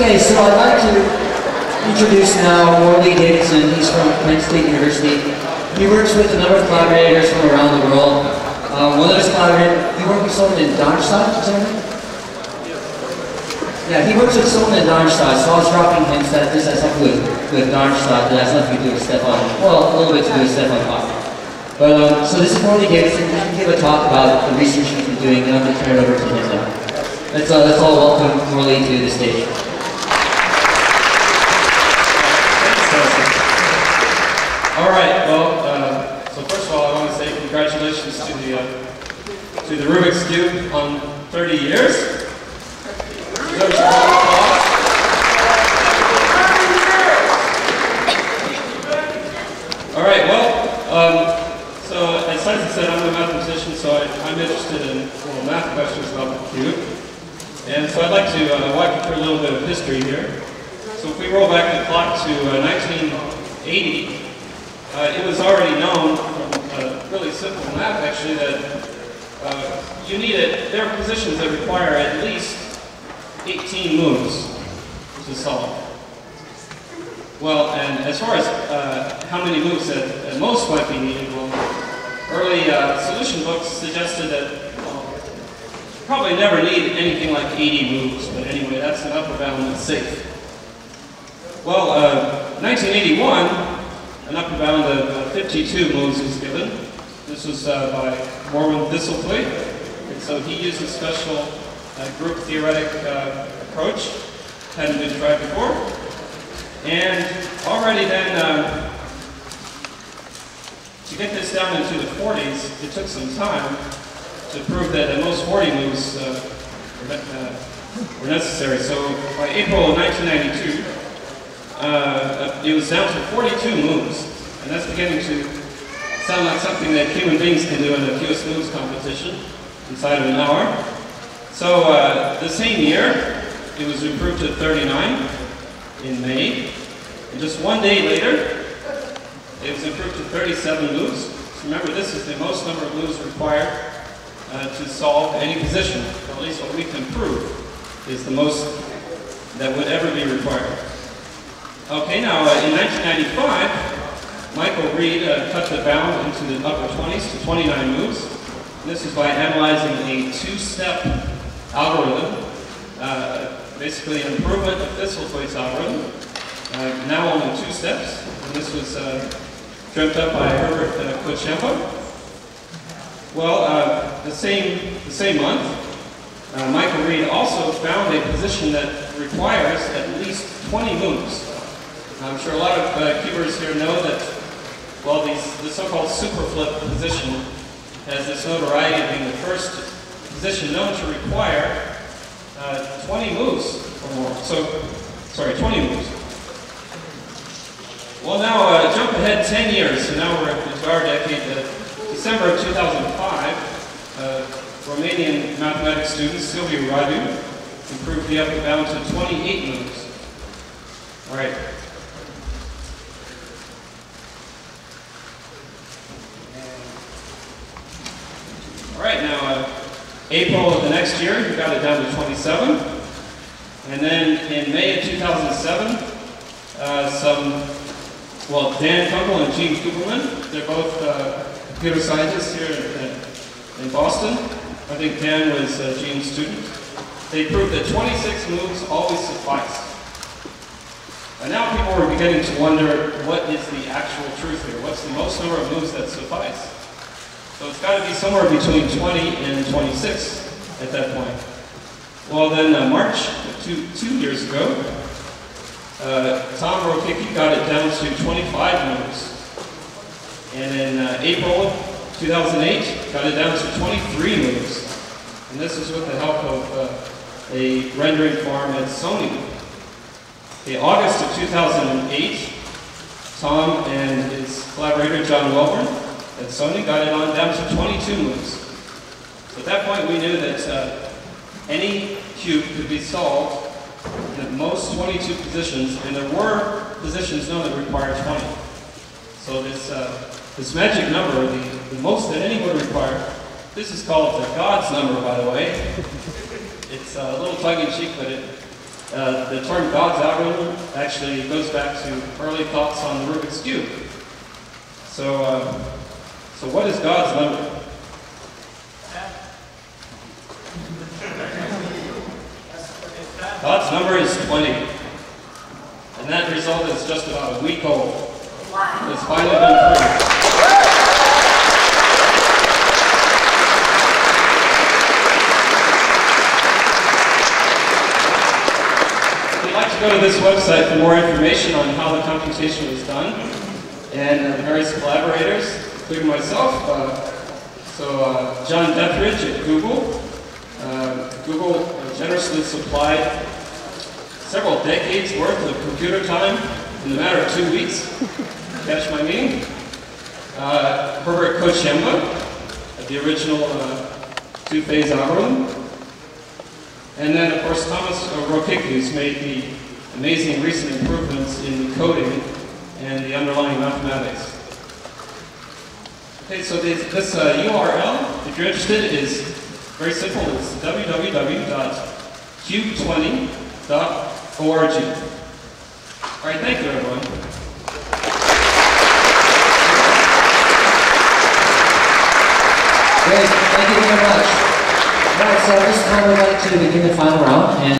Okay, so I'd like to introduce now Morley Davidson. He's from Kent State University. He works with a number of collaborators from around the world. One of his collaborators, he worked with someone in Darmstadt, is that right? Yeah, he works with someone in Darmstadt, so I was dropping hints that this has something with Darmstadt, that has nothing to do with Stefan. Well, a little bit to do with Stefan Hoffman. But, so this is Morley Davidson. He can give a talk about the research he's been doing, and I'm going to turn it over to him now. Let's all welcome Morley to the stage. All right, well, so first of all, I want to say congratulations to the Rubik's Cube on 30 years. Alright, well, so as Tyson said, I'm a mathematician, so I'm interested in little math questions about the cube. And so I'd like to walk you through a little bit of history here. So if we roll back the clock to 1980, it was already known from really simple math, actually, that you need it. There are positions that require at least 18 moves to solve. Well, and as far as how many moves at most might be needed, well, early solution books suggested that probably never need anything like 80 moves, but anyway, that's an upper bound that's safe. Well, 1981, an upper bound of 52 moves was given. This was by Norman Thistlethwaite, and so he used a special group theoretic approach, hadn't been tried before. And already then, to get this down into the 40s, it took some time to prove that at most 40 moves were necessary. So by April of 1992, it was down to 42 moves. And that's beginning to sound like something that human beings can do in a fewest moves competition inside of an hour. So the same year, it was improved to 39 in May, and just one day later, it was improved to 37 moves. So remember, this is the most number of moves required to solve any position, or at least what we can prove is the most that would ever be required. Okay, now in 1995, Michael Reed cut the bound into the upper 20s to 29 moves. This is by analyzing a two-step algorithm, basically an improvement of Thistlethwaite's algorithm, now only two steps. And this was dreamt up by Herbert Kociemba. Well, the same month, Michael Reed also found a position that requires at least 20 moves. I'm sure a lot of cubers here know that, well, the so-called superflip position has this notoriety of being the first position known to require 20 moves or more. So, sorry, 20 moves. Well, now jump ahead 10 years. So now we're into our decade. December of 2005, Romanian mathematics student Silvia Radu improved the upper bound to 28 moves. All right. All right, now April of the next year, he got it down to 27. And then in May of 2007, Dan Kunkel and Gene Kugelman, they're both computer scientists here in Boston. I think Dan was Gene's student. They proved that 26 moves always sufficed. And now people are beginning to wonder, what is the actual truth here? What's the most number of moves that suffice? So it's got to be somewhere between 20 and 26 at that point. Well, then March, two years ago, Tom Rokicki got it down to 25 moves. And in April 2008, got it down to 23 moves. And this is with the help of a rendering farm at Sony. In August of 2008, Tom and his collaborator, John Welburn, and Sony got it on down to 22 moves. So at that point we knew that any cube could be solved in at most 22 positions, and there were positions known that required 20. So this magic number, the most that any would require, this is called the God's number, by the way. It's a little tongue-in-cheek, but it The term God's algorithm actually goes back to early thoughts on the Rubik's Cube. So, so what is God's limit? God's number is 20, and that result is just about a week old. Wow. It's finally been proved. If you'd like to go to this website for more information on how the computation was done, and the various collaborators, including myself, John Dethridge at Google. Google generously supplied several decades worth of computer time in the matter of 2 weeks. Catch my meaning. Herbert Kociemba, the original two-phase algorithm. And then, of course, Tom Rokicki, who's made the amazing recent improvements in the coding and the underlying mathematics. Okay, so this URL, if you're interested, is very simple. It's www.cube20.org. All right, thank you, everyone. Great, thank you very much. All right, so at this time we'd like to begin the final round. And